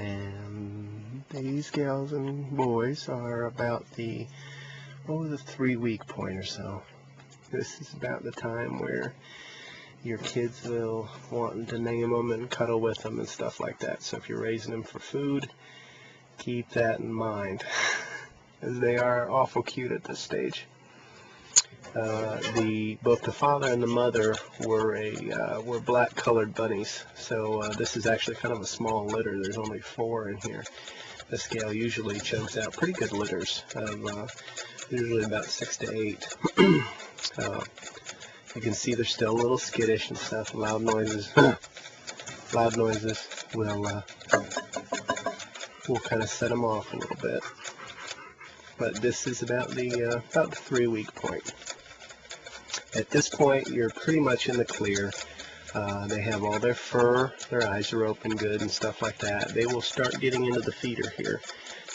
And these gals and boys are about the, oh, the 3-week point or so. This is about the time where your kids will want to name them and cuddle with them and stuff like that. So if you're raising them for food, keep that in mind, as they are awful cute at this stage. Both the father and the mother were black colored bunnies, so this is actually kind of a small litter. There's only 4 in here. This gale usually chokes out pretty good litters of usually about 6 to 8. You can see they're still a little skittish and stuff. Loud noises, loud noises will kind of set them off a little bit. But this is about the 3-week point. At this point, you're pretty much in the clear. They have all their fur, their eyes are open good and stuff like that. They will start getting into the feeder here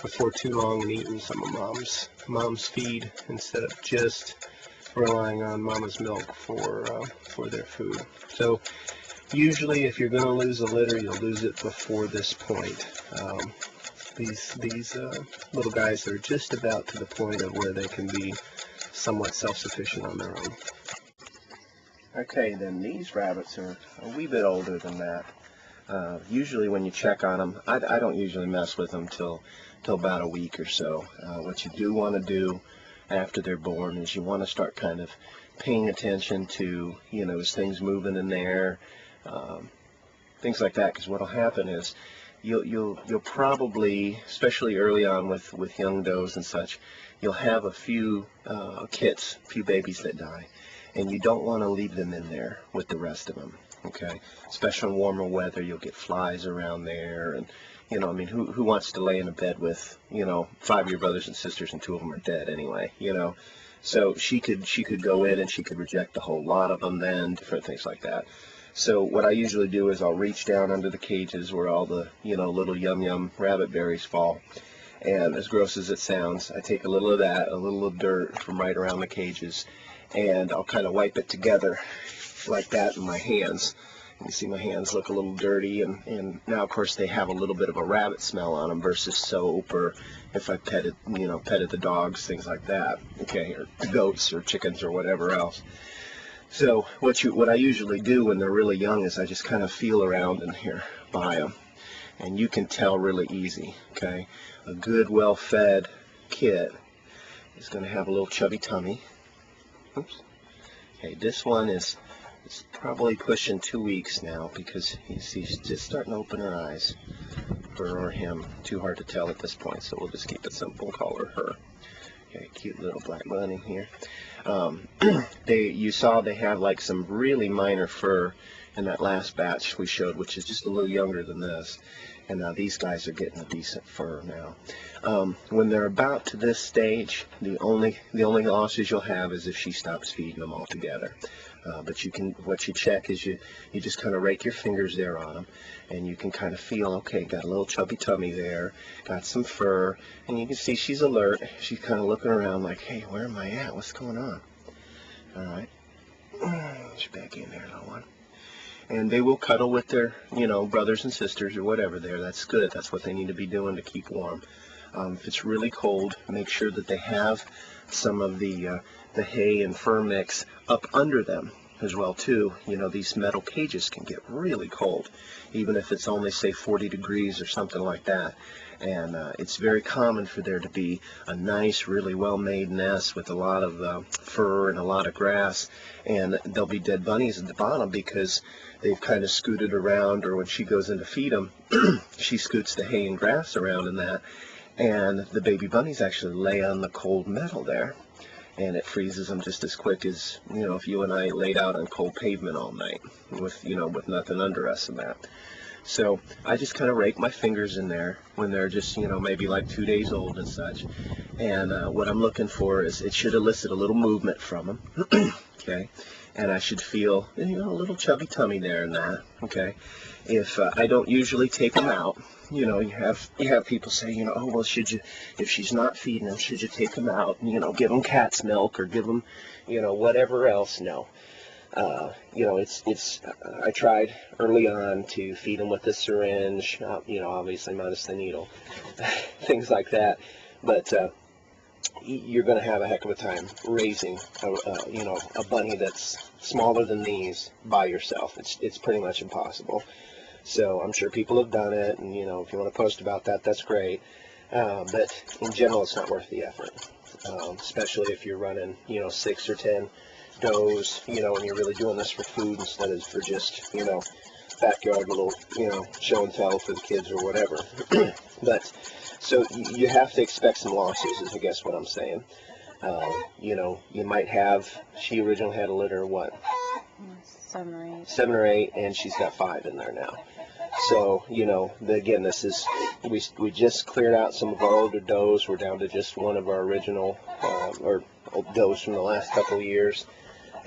before too long and eating some of mom's feed instead of just relying on mama's milk for their food. So usually if you're going to lose a litter, you'll lose it before this point. These little guys are just about to the point of where they can be somewhat self-sufficient on their own. Okay, then these rabbits are a wee bit older than that. Usually when you check on them, I don't usually mess with them till about a week or so. What you do want to do after they're born is you want to start kind of paying attention to, you know, is things moving in there, things like that. Because what will happen is you'll probably, especially early on with young does and such, you'll have a few kits, a few babies that die, and you don't want to leave them in there with the rest of them, okay? Especially in warmer weather, you'll get flies around there, and, you know, I mean, who wants to lay in a bed with, you know, 5 of your brothers and sisters and 2 of them are dead anyway, you know? So she could go in and she could reject a whole lot of them then, different things like that. So what I usually do is I'll reach down under the cages where all the, you know, little yum-yum rabbit berries fall. And as gross as it sounds, I take a little of that, a little of dirt from right around the cages, and I'll kind of wipe it together like that in my hands. You can see my hands look a little dirty, and now, of course, they have a little bit of a rabbit smell on them versus soap, or if I petted the dogs, things like that, okay, or goats or chickens or whatever else. So what I usually do when they're really young is I just kind of feel around in here by them, and you can tell really easy, okay? A good, well-fed kid is going to have a little chubby tummy. Oops. Okay, this one is probably pushing 2 weeks now because you see she's just starting to open her eyes, her or him. Too hard to tell at this point, so we'll just keep it simple and call her her. Okay, cute little black bunny here. You saw they have like some really minor fur in that last batch we showed, which is just a little younger than this. And now these guys are getting a decent fur now. When they're about to this stage, the only losses you'll have is if she stops feeding them altogether. But you can, what you check is you just kind of rake your fingers there on them, and you can kind of feel, okay, got a little chubby tummy there, got some fur, and you can see she's alert. She's kind of looking around like, hey, where am I at? What's going on? All right, she's back in there, little one. And they will cuddle with their, you know, brothers and sisters or whatever there. That's good. That's what they need to be doing to keep warm. If it's really cold, make sure that they have some of the hay and fur mix up under them as well, too. You know, these metal cages can get really cold, even if it's only, say, 40 degrees or something like that. And it's very common for there to be a nice, really well-made nest with a lot of fur and a lot of grass, and there'll be dead bunnies at the bottom because they've kind of scooted around, or when she goes in to feed them, she scoots the hay and grass around in that, and the baby bunnies actually lay on the cold metal there, and it freezes them just as quick as, you know, if you and I laid out on cold pavement all night with, you know, with nothing under us and that. So I just kind of rake my fingers in there when they're just, you know, maybe like 2 days old and such. And what I'm looking for is it should elicit a little movement from them, okay? And I should feel, you know, a little chubby tummy there and that, okay? If I don't usually take them out, you know, you have people say, you know, oh, well, should you, if she's not feeding them, should you take them out and, you know, give them cat's milk or give them, you know, whatever else? No. I tried early on to feed them with the syringe, obviously minus the needle, things like that. But you're going to have a heck of a time raising, a bunny that's smaller than these by yourself. It's pretty much impossible. So I'm sure people have done it, and if you want to post about that, that's great. But in general, it's not worth the effort, especially if you're running, 6 or 10. Goes, and you're really doing this for food instead of for just, backyard little, show and tell for the kids or whatever. But, so you have to expect some losses, is I guess what I'm saying. You might have, she originally had a litter of what? 7 or 8. 7 or 8, and she's got 5 in there now. So, again, this is, we just cleared out some of our older does. We're down to just one of our original, or does from the last couple of years.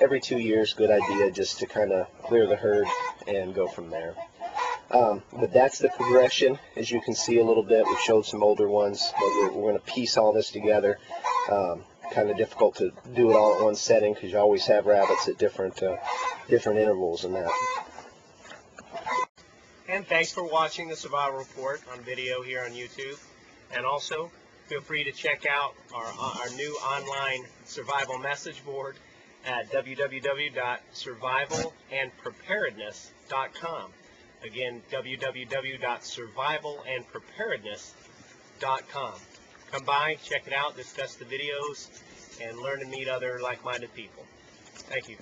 Every 2 years, good idea just to kind of clear the herd and go from there. But that's the progression, as you can see a little bit. We showed some older ones, but we're going to piece all this together. Kind of difficult to do it all at one setting because you always have rabbits at different intervals and that. And thanks for watching the Survival Report on video here on YouTube. And also, feel free to check out our new online survival message board at www.survivalandpreparedness.com. Again, www.survivalandpreparedness.com. Come by, check it out, discuss the videos, and learn to meet other like-minded people. Thank you.